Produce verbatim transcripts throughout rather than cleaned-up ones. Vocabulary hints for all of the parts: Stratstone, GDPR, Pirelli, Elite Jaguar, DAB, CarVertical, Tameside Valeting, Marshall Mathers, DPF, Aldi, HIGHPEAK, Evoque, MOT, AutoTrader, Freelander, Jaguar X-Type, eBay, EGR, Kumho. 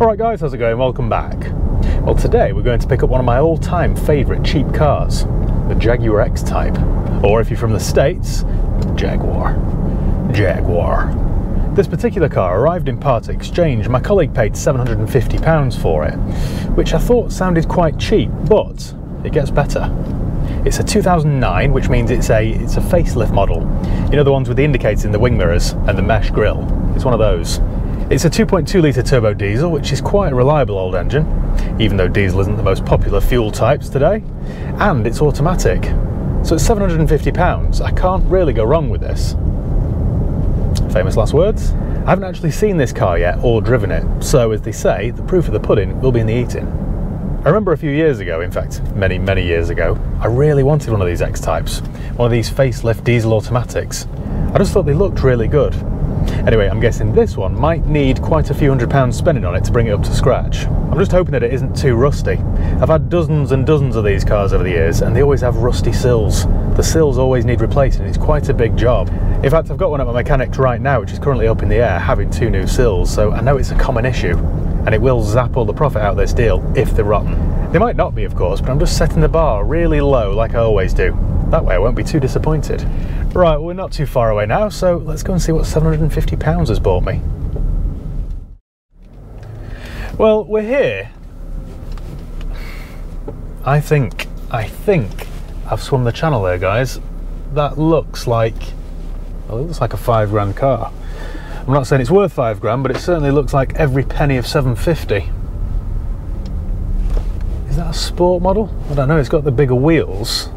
Alright guys, how's it going? Welcome back. Well, today we're going to pick up one of my all-time favourite cheap cars, the Jaguar X-Type, or if you're from the States, Jaguar. Jaguar. This particular car arrived in part exchange. My colleague paid seven hundred and fifty pounds for it, which I thought sounded quite cheap, but it gets better. It's a two thousand nine, which means it's a it's a facelift model. You know, the ones with the indicators in the wing mirrors and the mesh grille. It's one of those. It's a two point two litre turbo diesel, which is quite a reliable old engine, even though diesel isn't the most popular fuel types today, and it's automatic. So it's seven hundred and fifty pounds. I can't really go wrong with this. Famous last words. I haven't actually seen this car yet or driven it, so as they say, the proof of the pudding will be in the eating. I remember a few years ago, in fact, many, many years ago, I really wanted one of these X-Types, one of these facelift diesel automatics. I just thought they looked really good. Anyway, I'm guessing this one might need quite a few hundred pounds spending on it to bring it up to scratch. I'm just hoping that it isn't too rusty. I've had dozens and dozens of these cars over the years, and they always have rusty sills. The sills always need replacing. It's quite a big job. In fact, I've got one at my mechanic's right now, which is currently up in the air, having two new sills, so I know it's a common issue, and it will zap all the profit out of this deal if they're rotten. They might not be, of course, but I'm just setting the bar really low like I always do. That way I won't be too disappointed. Right, well, we're not too far away now, so let's go and see what seven hundred and fifty pounds has bought me. Well, we're here. I think, I think I've swum the channel there, guys. That looks like, well, it looks like a five grand car. I'm not saying it's worth five grand, but it certainly looks like every penny of seven fifty. Is that a sport model? I don't know, it's got the bigger wheels.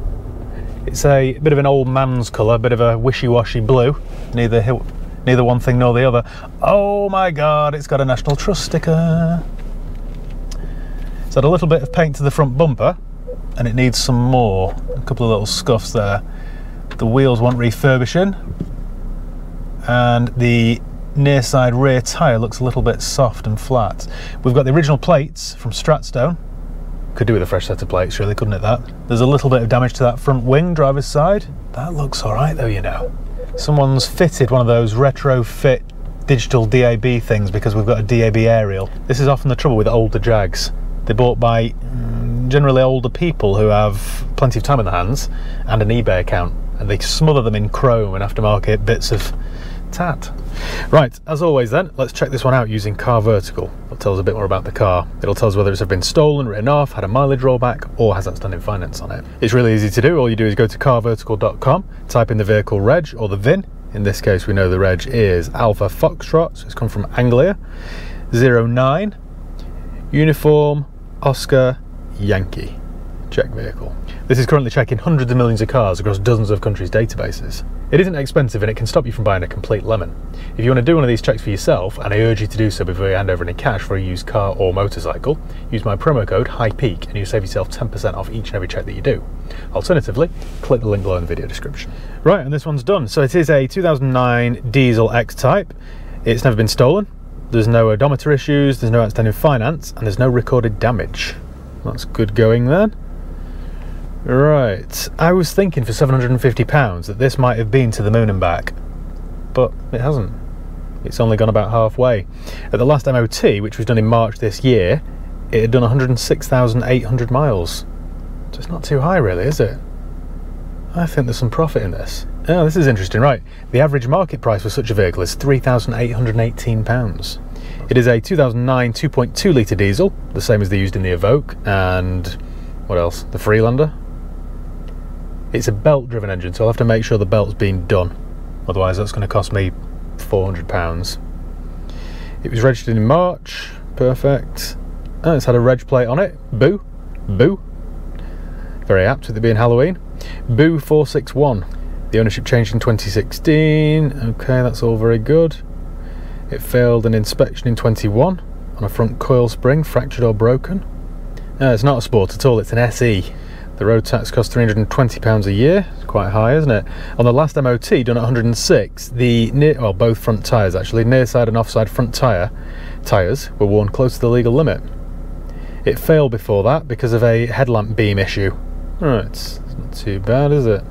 It's a bit of an old man's colour, a bit of a wishy-washy blue. Neither neither one thing nor the other. Oh my God, it's got a National Trust sticker. It's had a little bit of paint to the front bumper, and it needs some more. A couple of little scuffs there. The wheels want refurbishing, and the near side rear tyre looks a little bit soft and flat. We've got the original plates from Stratstone. Could do with a fresh set of plates, really, couldn't it, that? There's a little bit of damage to that front wing, driver's side. That looks all right, though, you know. Someone's fitted one of those retrofit digital D A B things because we've got a D A B aerial. This is often the trouble with older Jags. They're bought by mm, generally older people who have plenty of time on their hands and an eBay account, and they smother them in chrome and aftermarket bits of tat. Right, as always then, let's check this one out using CarVertical. It'll tell us a bit more about the car. It'll tell us whether it's been stolen, written off, had a mileage rollback, or has outstanding finance on it. It's really easy to do. All you do is go to car vertical dot com, type in the vehicle reg or the V I N. In this case, we know the reg is Alpha Foxtrot, so it's come from Anglia. zero nine, Uniform, Oscar, Yankee. Check vehicle. This is currently checking hundreds of millions of cars across dozens of countries' databases. It isn't expensive, and it can stop you from buying a complete lemon. If you want to do one of these checks for yourself, and I urge you to do so before you hand over any cash for a used car or motorcycle, use my promo code HIGHPEAK and you'll save yourself ten percent off each and every check that you do. Alternatively, click the link below in the video description. Right, and this one's done. So it is a two thousand nine diesel X-Type. It's never been stolen. There's no odometer issues, there's no outstanding finance, and there's no recorded damage. That's good going then. Right, I was thinking for seven hundred and fifty pounds that this might have been to the moon and back, but it hasn't. It's only gone about halfway. At the last M O T, which was done in March this year, it had done one hundred and six thousand eight hundred miles. So it's not too high really, is it? I think there's some profit in this. Oh, this is interesting, right. The average market price for such a vehicle is three thousand eight hundred and eighteen pounds. It is a two thousand nine two point two litre diesel, the same as they used in the Evoque and, what else, the Freelander. It's a belt-driven engine, so I'll have to make sure the belt's been done. Otherwise, that's going to cost me four hundred pounds. It was registered in March. Perfect. Oh, it's had a reg plate on it. Boo. Boo. Very apt with it being Halloween. Boo four six one. The ownership changed in twenty sixteen. Okay, that's all very good. It failed an inspection in twenty-one on a front coil spring, fractured or broken. No, it's not a sport at all. It's an S E. The road tax costs three hundred and twenty pounds a year. It's quite high, isn't it? On the last M O T, done at one hundred and six, the near, well, both front tyres actually, near side and offside front tyre, tyres were worn close to the legal limit. It failed before that because of a headlamp beam issue. Right, it's not too bad, is it?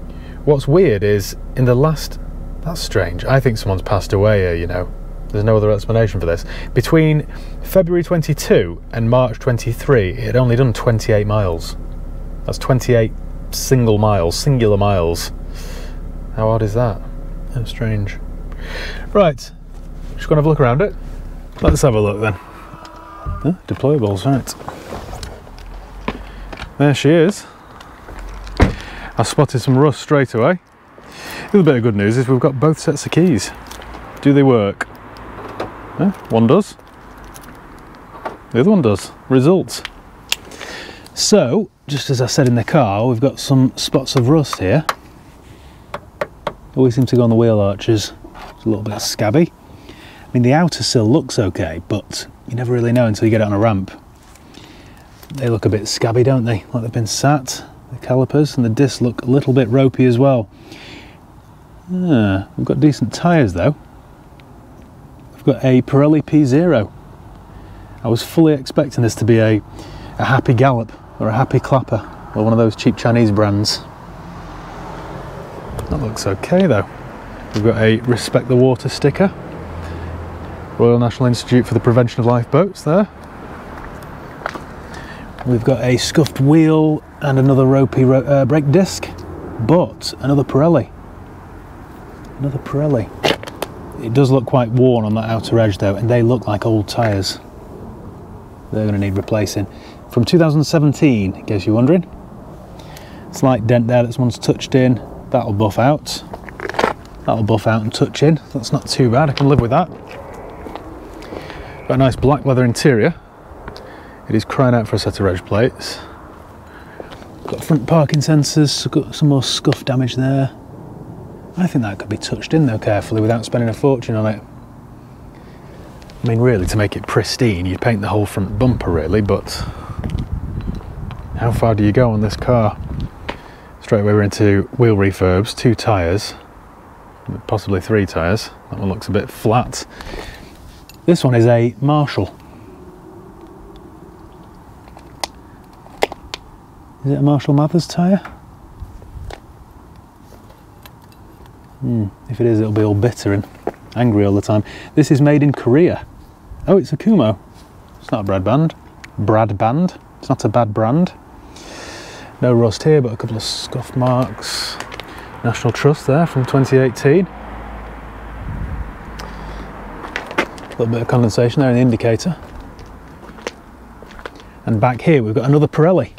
What's weird is in the last, that's strange. I think someone's passed away here, you know. There's no other explanation for this. Between February twenty-two and March twenty-three, it had only done twenty-eight miles. That's twenty-eight single miles, singular miles. How odd is that? How strange. Right, just going to have a look around it. Let's have a look then. Huh? Deployables, right. There she is. I spotted some rust straight away. The other bit of good news is we've got both sets of keys. Do they work? Yeah, one does. The other one does. Results. So, just as I said in the car, we've got some spots of rust here. Always seem to go on the wheel arches. It's a little bit scabby. I mean, the outer sill looks okay, but you never really know until you get it on a ramp. They look a bit scabby, don't they? Like they've been sat. The calipers and the disc look a little bit ropey as well. Ah, we've got decent tyres though. We've got a Pirelli P zero. I was fully expecting this to be a, a Happy Gallop or a Happy Clapper or one of those cheap Chinese brands. That looks okay though. We've got a Respect the Water sticker. Royal National Institute for the Prevention of Lifeboats there. We've got a scuffed wheel and another ropey ro uh, brake disc, but another Pirelli. Another Pirelli. It does look quite worn on that outer edge though, and they look like old tyres. They're going to need replacing. From two thousand seventeen, in case you're wondering. Slight dent there that someone's touched in. That'll buff out. That'll buff out and touch in. That's not too bad, I can live with that. Got a nice black leather interior. It is crying out for a set of reg plates. Got front parking sensors, got some more scuff damage there. I think that could be touched in though carefully without spending a fortune on it. I mean, really, to make it pristine, you'd paint the whole front bumper really, but how far do you go on this car? Straight away we're into wheel refurbs, two tyres, possibly three tyres. That one looks a bit flat. This one is a Marshall. Is it a Marshall Mathers tyre? Hmm, if it is, it'll be all bitter and angry all the time. This is made in Korea. Oh, it's a Kumho. It's not a Brad Band. Brad Band. It's not a bad brand. No rust here, but a couple of scuff marks. National Trust there from twenty eighteen. A little bit of condensation there in the indicator. And back here, we've got another Pirelli.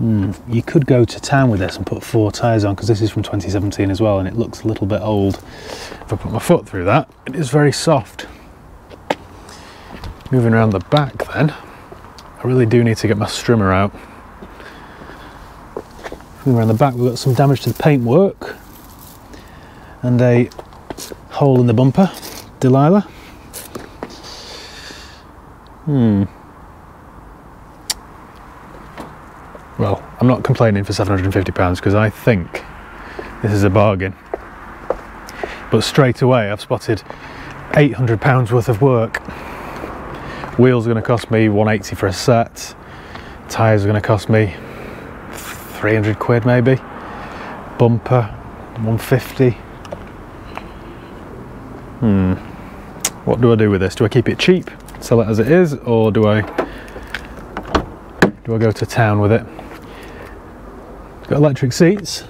Mm, you could go to town with this and put four tyres on, because this is from twenty seventeen as well and it looks a little bit old. If I put my foot through that, it is very soft. Moving around the back then, I really do need to get my strimmer out. Moving around the back, we've got some damage to the paintwork and a hole in the bumper. Delilah. Hmm. Well, I'm not complaining for seven hundred and fifty pounds because I think this is a bargain. But straight away I've spotted eight hundred pounds worth of work. Wheels are going to cost me one eighty for a set. Tyres are going to cost me three hundred quid maybe. Bumper, one fifty. Hmm. What do I do with this? Do I keep it cheap, sell it as it is, or do I do I go to town with it? Got electric seats.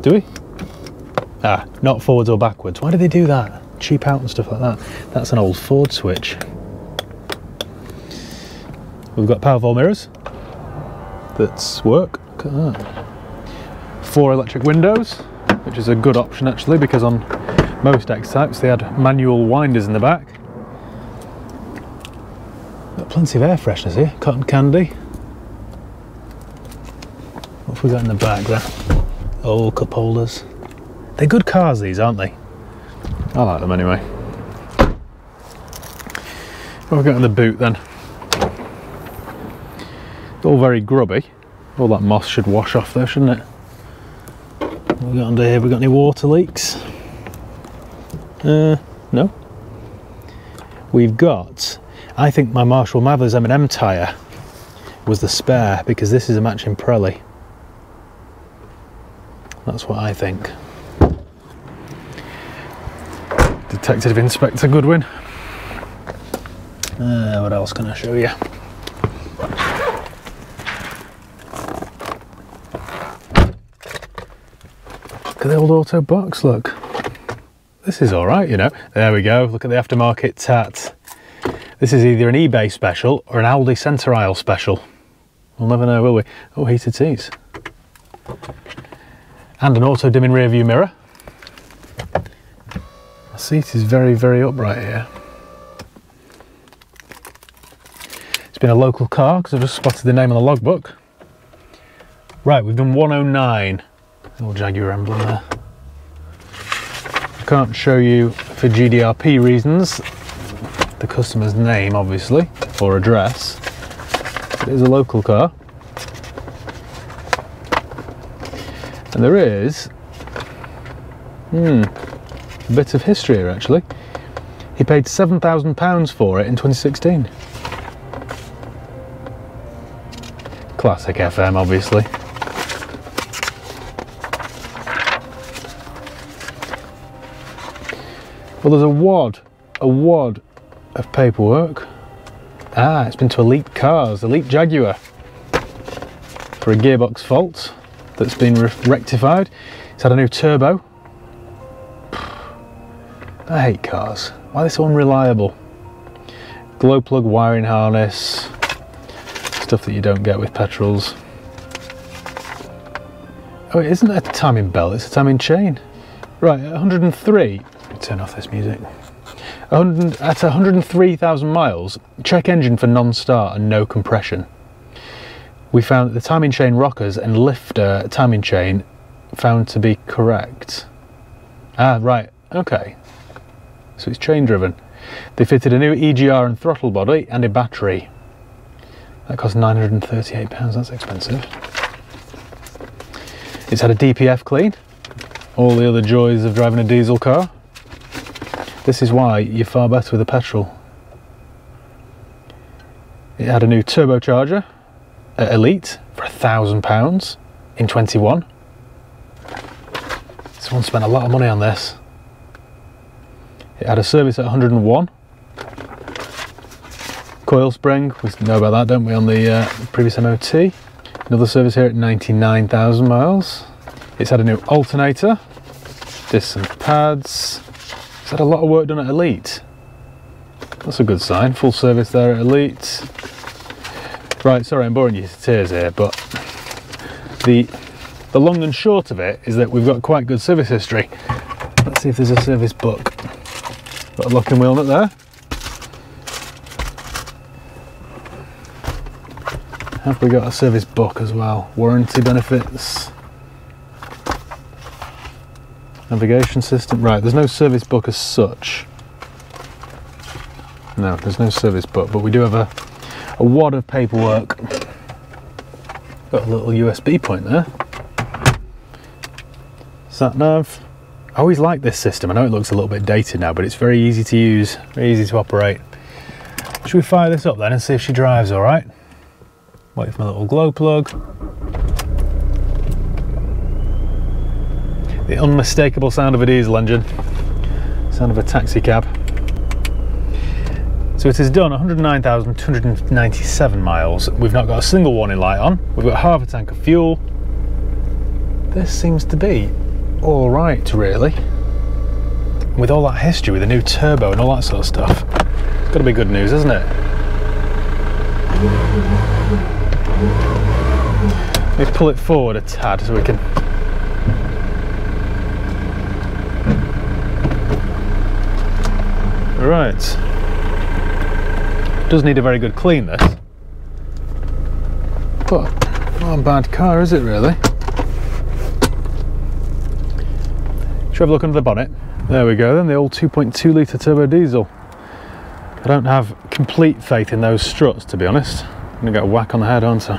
Do we? Ah, not forwards or backwards. Why do they do that? Cheap out and stuff like that. That's an old Ford switch. We've got powerful mirrors. That's work. Look at that. Four electric windows, which is a good option actually, because on most X-Types they had manual winders in the back. Got plenty of air fresheners here. Cotton candy. What have we got in the back there? Oh, cup holders. They're good cars these, aren't they? I like them anyway. What have we got in the boot then? It's all very grubby. All that moss should wash off though, shouldn't it? What have we got under here? Have we got any water leaks? Uh, no. We've got, I think my Marshall Mathers M and M tyre was the spare, because this is a matching Pirelli. That's what I think. Detective Inspector Goodwin. Uh, what else can I show you? Look at the old auto box, look. This is all right, you know. There we go, look at the aftermarket tat. This is either an eBay special or an Aldi centre aisle special. We'll never know, will we? Oh, heated seats. And an auto-dimming rear view mirror. The seat is very, very upright here. It's been a local car, because I've just spotted the name on the logbook. Right, we've done one oh nine. Little Jaguar emblem there. I can't show you, for G D R P reasons, the customer's name, obviously, or address. It is a local car. And there is hmm, a bit of history here, actually. He paid seven thousand pounds for it in twenty sixteen. Classic F M, obviously. Well, there's a wad, a wad of paperwork. Ah, it's been to Elite Cars, Elite Jaguar, for a gearbox fault that's been rectified. It's had a new turbo. I hate cars. Why are they so unreliable? Glow plug wiring harness, stuff that you don't get with petrols. Oh, it isn't a timing belt, it's a timing chain. Right, at one hundred and three, turn off this music. At one hundred and three thousand miles, check engine for non-start and no compression. We found that the timing chain rockers and lifter timing chain found to be correct. Ah, right, okay. So it's chain driven. They fitted a new E G R and throttle body and a battery. That cost nine hundred and thirty-eight pounds, that's expensive. It's had a D P F clean. All the other joys of driving a diesel car. This is why you're far better with a petrol. It had a new turbocharger at Elite for a thousand pounds in twenty-one. Someone spent a lot of money on this. It had a service at one hundred and one. Coil spring, we know about that, don't we, on the uh, previous M O T. Another service here at ninety-nine thousand miles. It's had a new alternator, discs and pads. It's had a lot of work done at Elite. That's a good sign. Full service there at Elite. Right, sorry I'm boring you to tears here, but the the long and short of it is that we've got quite good service history. Let's see if there's a service book. Got a locking wheel nut there. Have we got a service book as well? Warranty benefits. Navigation system. Right, there's no service book as such. No, there's no service book, but we do have a, a wad of paperwork. Got a little U S B point there. Sat nav. I always like this system. I know it looks a little bit dated now, but it's very easy to use, very easy to operate. Should we fire this up then and see if she drives all right? Wait for my little glow plug. The unmistakable sound of a diesel engine, sound of a taxi cab. So it has done one hundred and nine thousand two hundred and ninety-seven miles. We've not got a single warning light on. We've got half a tank of fuel. This seems to be all right, really. With all that history, with the new turbo and all that sort of stuff, it's got to be good news, isn't it? Let me pull it forward a tad so we can. Right, does need a very good clean this, but not a bad car, is it really? Should we have a look under the bonnet? There we go then, the old two point two litre turbo diesel. I don't have complete faith in those struts, to be honest. I'm going to get a whack on the head, aren't I?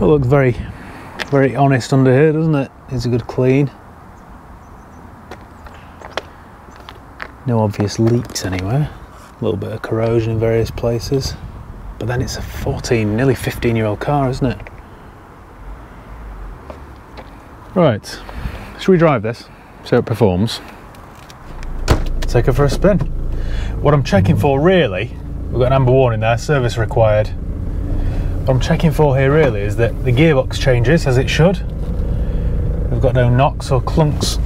It looks very, very honest under here, doesn't it? It's a good clean. No obvious leaks anywhere. A little bit of corrosion in various places. But then it's a fourteen, nearly fifteen year old car, isn't it? Right, should we drive this? so it performs. Take her for a spin. What I'm checking for really, we've got an amber warning there, service required. What I'm checking for here really is that the gearbox changes as it should. We've got no knocks or clunks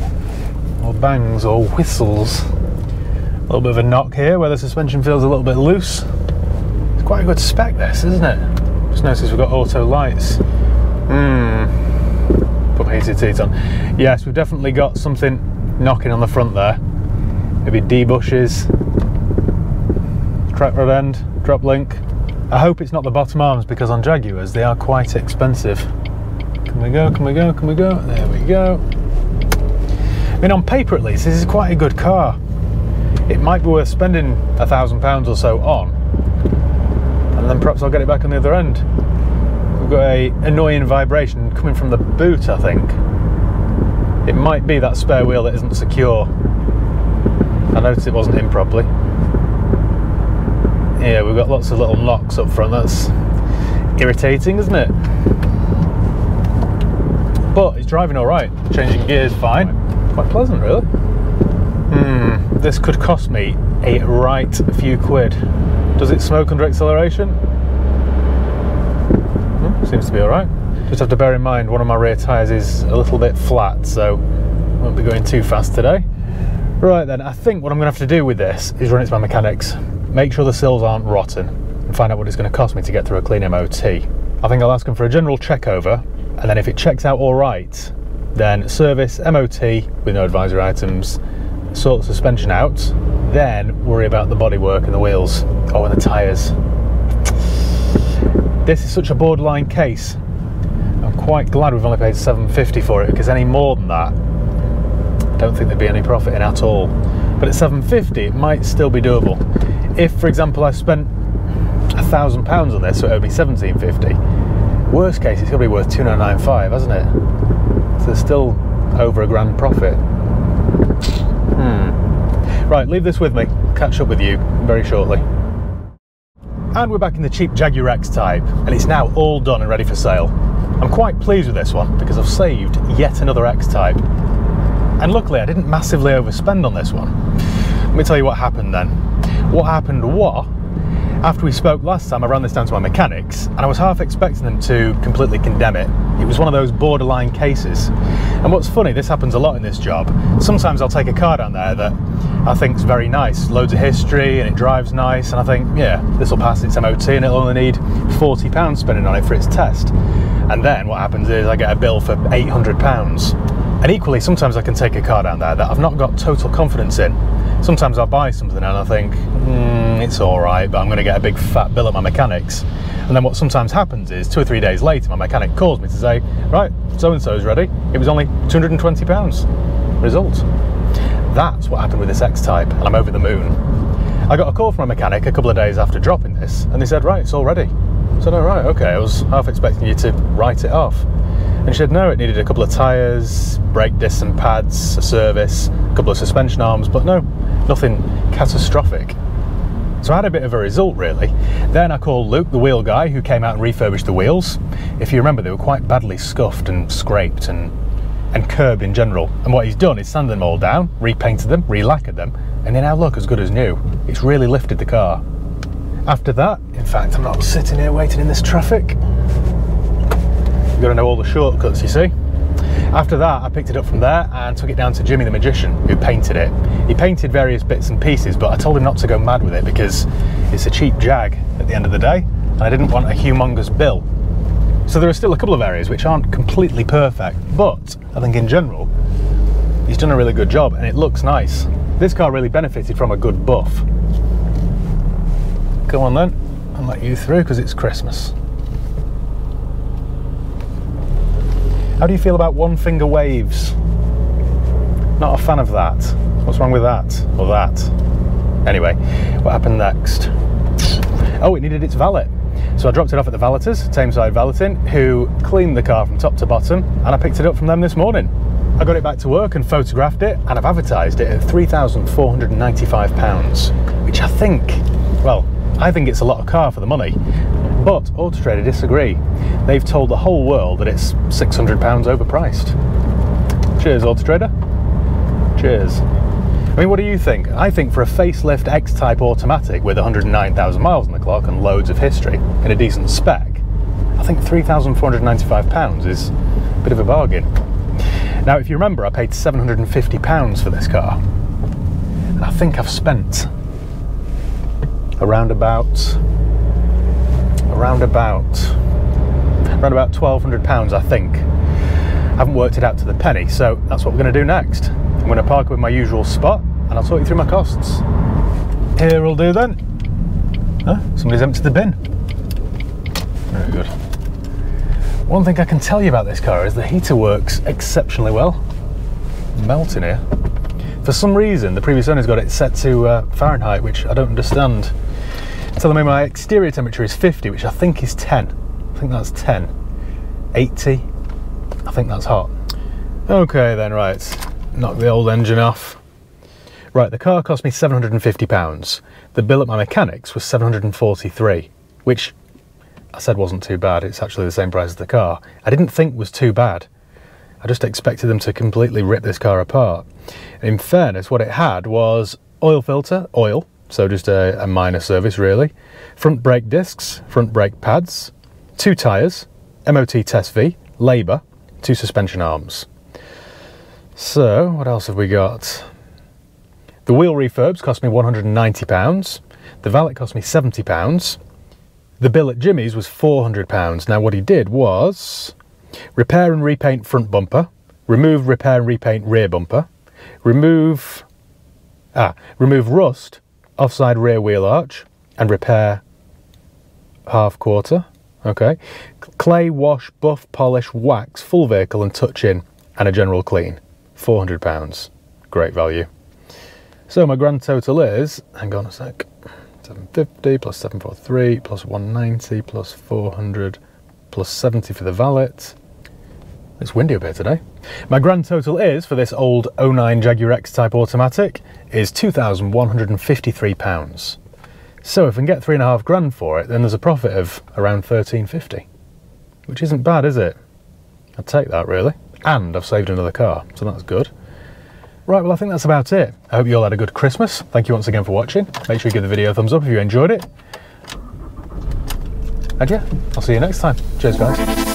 or bangs or whistles. A little bit of a knock here where the suspension feels a little bit loose. It's quite a good spec this, isn't it? Just noticed we've got auto lights. Hmm. Put my heated seats on. Yes, we've definitely got something knocking on the front there. Maybe D-bushes, track rod end, drop link. I hope it's not the bottom arms because on Jaguars they are quite expensive. Can we go, can we go, can we go? There we go. I mean, on paper at least, this is quite a good car. It might be worth spending a thousand pounds or so on, and then perhaps I'll get it back on the other end. We've got a annoying vibration coming from the boot, I think. It might be that spare wheel that isn't secure. I noticed it wasn't in properly. Yeah, we've got lots of little knocks up front. That's irritating, isn't it? But it's driving all right. Changing gears, fine. Quite pleasant, really. Hmm, this could cost me a right few quid. Does it smoke under acceleration? Hmm, seems to be all right. Just have to bear in mind one of my rear tyres is a little bit flat, so won't be going too fast today. Right then, I think what I'm going to have to do with this is run it to my mechanics, make sure the sills aren't rotten, and find out what it's going to cost me to get through a clean M O T. I think I'll ask them for a general check over, and then if it checks out all right, then service, M O T with no advisory items, sort suspension out, then worry about the bodywork and the wheels, oh, and the tyres. This is such a borderline case. I'm quite glad we've only paid seven fifty for it, because any more than that, I don't think there'd be any profit in at all. But at seven fifty, it might still be doable. If, for example, I spent a thousand pounds on this, so it would be seventeen fifty. Worst case, it's gonna be worth two nine nine five, hasn't it? So there's still over a grand profit. Hmm. Right, leave this with me. Catch up with you very shortly. And we're back in the cheap Jaguar X-Type, and it's now all done and ready for sale. I'm quite pleased with this one because I've saved yet another X-Type. And luckily I didn't massively overspend on this one. Let me tell you what happened then. What happened was, after we spoke last time, I ran this down to my mechanics and I was half expecting them to completely condemn it. It was one of those borderline cases. And what's funny, this happens a lot in this job. Sometimes I'll take a car down there that I think's very nice, loads of history and it drives nice, and I think, yeah, this will pass its M O T and it'll only need forty pounds spending on it for its test. And then what happens is I get a bill for eight hundred pounds. And equally, sometimes I can take a car down there that I've not got total confidence in. Sometimes I'll buy something and I think, mm, it's all right, but I'm going to get a big fat bill at my mechanics. And then what sometimes happens is, two or three days later, my mechanic calls me to say, right, so-and-so's ready. It was only two hundred and twenty pounds. Result. That's what happened with this X-Type, and I'm over the moon. I got a call from my mechanic a couple of days after dropping this, and they said, right, it's all ready. I said, all right, okay, I was half expecting you to write it off. And she said, no, it needed a couple of tyres, brake discs and pads, a service, a couple of suspension arms, but no, nothing catastrophic. So I had a bit of a result, really. Then I called Luke, the wheel guy, who came out and refurbished the wheels. If you remember, they were quite badly scuffed and scraped and, and curbed in general. And what he's done is sanded them all down, repainted them, relacquered them, and they now look as good as new. It's really lifted the car. After that, in fact, I'm not sitting here waiting in this traffic. You've got to know all the shortcuts, you see. After that, I picked it up from there and took it down to Jimmy the Magician, who painted it. He painted various bits and pieces, but I told him not to go mad with it because it's a cheap Jag at the end of the day, and I didn't want a humongous bill. So there are still a couple of areas which aren't completely perfect, but I think in general, he's done a really good job and it looks nice. This car really benefited from a good buff. Come on then, I'll let you through because it's Christmas. How do you feel about one finger waves? Not a fan of that. What's wrong with that? Or that? Anyway, what happened next? Oh, it needed its valet. So I dropped it off at the valeters, Tameside Valeting, who cleaned the car from top to bottom, and I picked it up from them this morning. I got it back to work and photographed it, and I've advertised it at three thousand four hundred and ninety-five pounds, which I think, well, I think it's a lot of car for the money. But AutoTrader disagree. They've told the whole world that it's six hundred pounds overpriced. Cheers, AutoTrader. Cheers. I mean, what do you think? I think for a facelift X-Type automatic with one hundred nine thousand miles on the clock and loads of history in a decent spec, I think three thousand four hundred ninety-five pounds is a bit of a bargain. Now, if you remember, I paid seven hundred and fifty pounds for this car, and I think I've spent around about, around about, around about twelve hundred pounds, I think. I haven't worked it out to the penny, so that's what we're going to do next. I'm going to park with my usual spot, and I'll talk you through my costs. Here will do then. Huh? Somebody's emptied the bin. Very good. One thing I can tell you about this car is the heater works exceptionally well. It's melting here. For some reason, the previous owner's got it set to uh, Fahrenheit, which I don't understand. It's telling me my exterior temperature is fifty, which I think is ten. I think that's ten. eighty. I think that's hot. Okay then, right, knock the old engine off. Right, the car cost me seven hundred and fifty pounds. The bill at my mechanic's was seven hundred and forty-three, which I said wasn't too bad. It's actually the same price as the car. I didn't think was too bad. I just expected them to completely rip this car apart. In fairness, what it had was oil filter, oil, so just a, a minor service really, front brake discs, front brake pads, two tyres, M O T test V, labour, two suspension arms. So what else have we got? The wheel refurbs cost me one hundred and ninety pounds. The valet cost me seventy pounds. The bill at Jimmy's was four hundred pounds. Now what he did was repair and repaint front bumper, remove repair and repaint rear bumper, remove ah remove rust offside rear wheel arch, and repair half quarter. Okay, clay, wash, buff, polish, wax, full vehicle and touch in, and a general clean. four hundred pounds, great value. So my grand total is, hang on a sec, seven fifty plus seven forty-three plus one ninety plus four hundred plus seventy for the valet. It's windy up here today. My grand total is, for this old oh nine Jaguar X-Type automatic, is two thousand one hundred and fifty-three pounds. So if we can get three and a half grand for it, then there's a profit of around thirteen fifty, which isn't bad, is it? I'd take that really. And I've saved another car, so that's good. Right, well I think that's about it. I hope you all had a good Christmas. Thank you once again for watching. Make sure you give the video a thumbs up if you enjoyed it. And yeah, I'll see you next time. Cheers guys.